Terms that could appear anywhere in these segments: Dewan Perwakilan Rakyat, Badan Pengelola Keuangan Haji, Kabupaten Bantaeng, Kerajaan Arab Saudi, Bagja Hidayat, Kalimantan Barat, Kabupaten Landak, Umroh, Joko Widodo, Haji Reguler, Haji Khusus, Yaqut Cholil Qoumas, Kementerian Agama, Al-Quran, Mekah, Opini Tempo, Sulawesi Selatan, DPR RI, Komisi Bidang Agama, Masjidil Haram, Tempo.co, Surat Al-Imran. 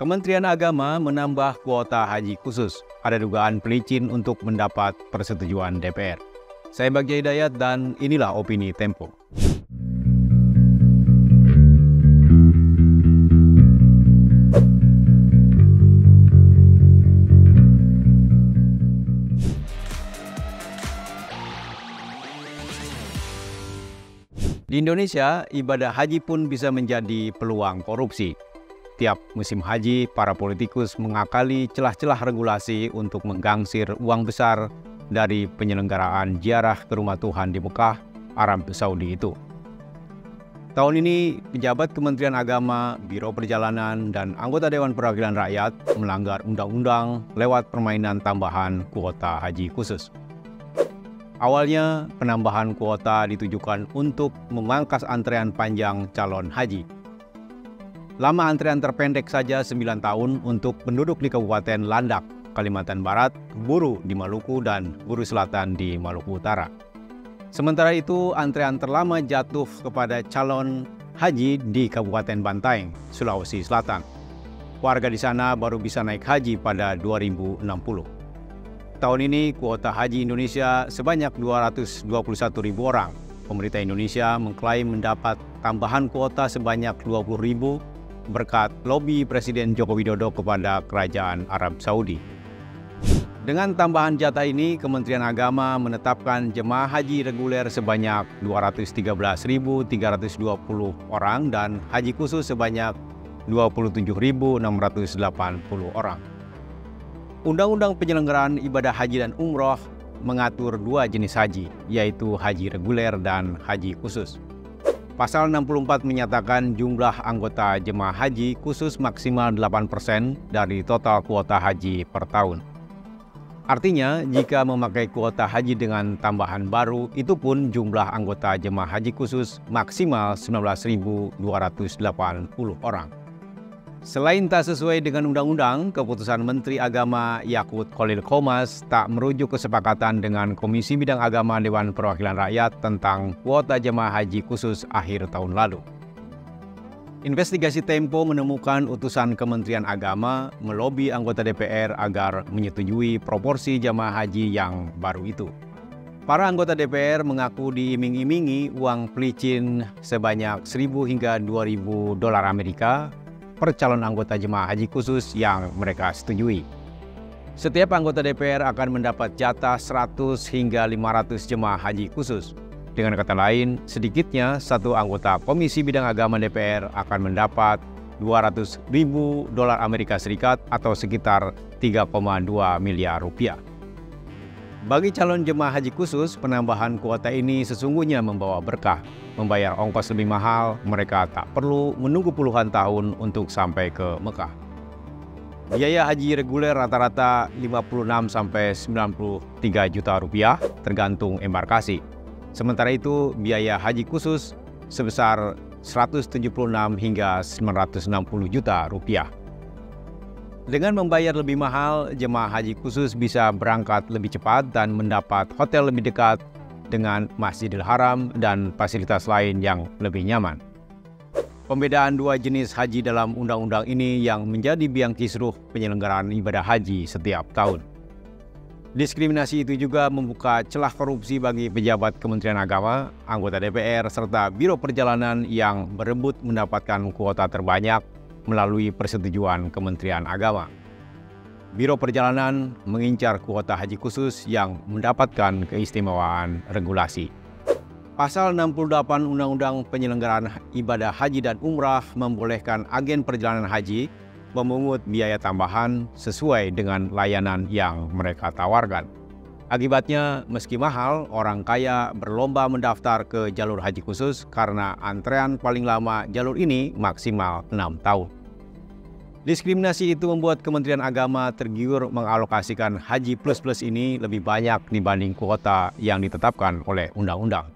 Kementerian Agama menambah kuota haji khusus. Ada dugaan pelicin untuk mendapat persetujuan DPR. Saya Bagja Hidayat dan inilah Opini Tempo. Di Indonesia, ibadah haji pun bisa menjadi peluang korupsi. Tiap musim haji, para politikus mengakali celah-celah regulasi untuk menggangsir uang besar dari penyelenggaraan ziarah ke rumah Tuhan di Mekah, Arab Saudi itu. Tahun ini, pejabat Kementerian Agama, Biro Perjalanan, dan anggota Dewan Perwakilan Rakyat melanggar undang-undang lewat permainan tambahan kuota haji khusus. Awalnya, penambahan kuota ditujukan untuk memangkas antrean panjang calon haji. Lama antrean terpendek saja 9 tahun untuk penduduk di Kabupaten Landak, Kalimantan Barat, Buru di Maluku, dan Buru Selatan di Maluku Utara. Sementara itu, antrean terlama jatuh kepada calon haji di Kabupaten Bantaeng, Sulawesi Selatan. Warga di sana baru bisa naik haji pada 2060. Tahun ini, kuota haji Indonesia sebanyak 221.000 orang. Pemerintah Indonesia mengklaim mendapat tambahan kuota sebanyak 20.000 berkat lobi Presiden Joko Widodo kepada Kerajaan Arab Saudi. Dengan tambahan jatah ini, Kementerian Agama menetapkan jemaah haji reguler sebanyak 213.320 orang dan haji khusus sebanyak 27.680 orang. Undang-Undang Penyelenggaraan Ibadah Haji dan Umroh mengatur dua jenis haji, yaitu haji reguler dan haji khusus. Pasal 64 menyatakan jumlah anggota jemaah haji khusus maksimal 8% dari total kuota haji per tahun. Artinya, jika memakai kuota haji dengan tambahan baru, itu pun jumlah anggota jemaah haji khusus maksimal 19.280 orang. Selain tak sesuai dengan undang-undang, keputusan Menteri Agama Yaqut Cholil Qoumas tak merujuk kesepakatan dengan Komisi Bidang Agama Dewan Perwakilan Rakyat tentang kuota jemaah haji khusus akhir tahun lalu. Investigasi Tempo menemukan utusan Kementerian Agama melobi anggota DPR agar menyetujui proporsi jemaah haji yang baru itu. Para anggota DPR mengaku diiming-imingi uang pelicin sebanyak 1.000 hingga 2.000 dolar Amerika per calon anggota jemaah haji khusus yang mereka setujui. Setiap anggota DPR akan mendapat jatah 100 hingga 500 jemaah haji khusus. Dengan kata lain, sedikitnya satu anggota Komisi Bidang Agama DPR akan mendapat 200.000 dolar Amerika Serikat atau sekitar 3,2 miliar rupiah. Bagi calon jemaah haji khusus, penambahan kuota ini sesungguhnya membawa berkah. Membayar ongkos lebih mahal, mereka tak perlu menunggu puluhan tahun untuk sampai ke Mekah. Biaya haji reguler rata-rata 56–93 juta rupiah, tergantung embarkasi. Sementara itu, biaya haji khusus sebesar 176 hingga 960 juta rupiah. Dengan membayar lebih mahal, jemaah haji khusus bisa berangkat lebih cepat dan mendapat hotel lebih dekat dengan Masjidil Haram dan fasilitas lain yang lebih nyaman. Pembedaan dua jenis haji dalam undang-undang ini yang menjadi biang kisruh penyelenggaraan ibadah haji setiap tahun. Diskriminasi itu juga membuka celah korupsi bagi pejabat Kementerian Agama, anggota DPR, serta Biro Perjalanan yang berebut mendapatkan kuota terbanyak melalui persetujuan Kementerian Agama. Biro Perjalanan mengincar kuota haji khusus yang mendapatkan keistimewaan regulasi. Pasal 68 Undang-Undang Penyelenggaraan Ibadah Haji dan Umrah membolehkan agen perjalanan haji memungut biaya tambahan sesuai dengan layanan yang mereka tawarkan. Akibatnya, meski mahal, orang kaya berlomba mendaftar ke jalur haji khusus karena antrean paling lama jalur ini maksimal 6 tahun. Diskriminasi itu membuat Kementerian Agama tergiur mengalokasikan haji plus-plus ini lebih banyak dibanding kuota yang ditetapkan oleh undang-undang.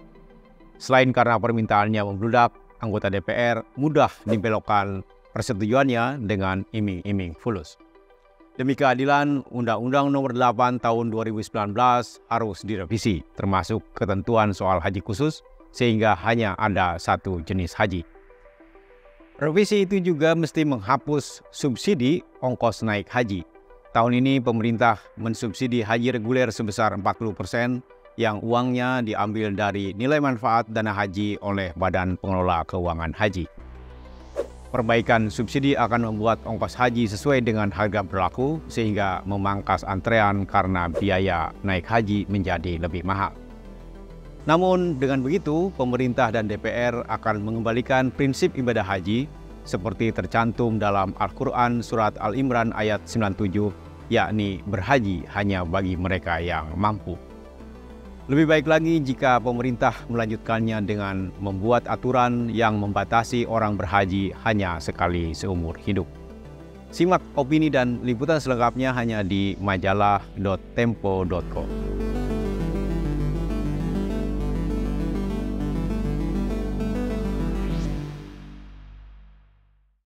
Selain karena permintaannya membludak, anggota DPR mudah dibelokkan persetujuannya dengan iming-iming fulus. Demi keadilan, Undang-Undang Nomor 8 Tahun 2019 harus direvisi, termasuk ketentuan soal haji khusus, sehingga hanya ada satu jenis haji. Revisi itu juga mesti menghapus subsidi ongkos naik haji. Tahun ini pemerintah mensubsidi haji reguler sebesar 40% yang uangnya diambil dari nilai manfaat dana haji oleh Badan Pengelola Keuangan Haji. Perbaikan subsidi akan membuat ongkos haji sesuai dengan harga berlaku sehingga memangkas antrean karena biaya naik haji menjadi lebih mahal. Namun dengan begitu, pemerintah dan DPR akan mengembalikan prinsip ibadah haji seperti tercantum dalam Al-Quran Surat Al-Imran ayat 97, yakni berhaji hanya bagi mereka yang mampu. Lebih baik lagi jika pemerintah melanjutkannya dengan membuat aturan yang membatasi orang berhaji hanya sekali seumur hidup. Simak opini dan liputan selengkapnya hanya di majalah.tempo.co.